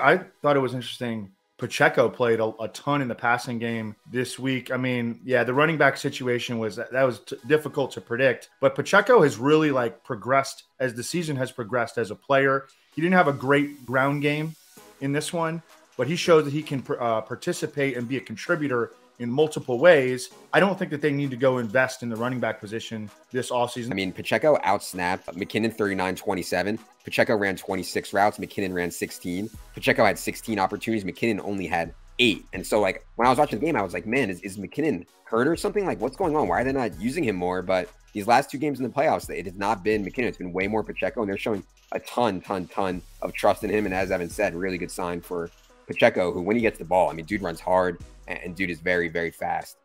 I thought it was interesting. Pacheco played a ton in the passing game this week. I mean, yeah, the running back situation was that was difficult to predict, but Pacheco has really like progressed as the season has progressed as a player. He didn't have a great ground game in this one, but he showed that he can participate and be a contributor in multiple ways. I don't think that they need to go invest in the running back position this offseason. I mean, Pacheco outsnapped McKinnon 39-27. Pacheco ran 26 routes. McKinnon ran 16. Pacheco had 16 opportunities. McKinnon only had 8. And so, like, when I was watching the game, I was like, man, is McKinnon hurt or something? Like, what's going on? Why are they not using him more? But these last two games in the playoffs, it has not been McKinnon. It's been way more Pacheco, and they're showing a ton of trust in him. And as Evan said, really good sign for Pacheco, who when he gets the ball, I mean, dude runs hard and dude is very, very fast.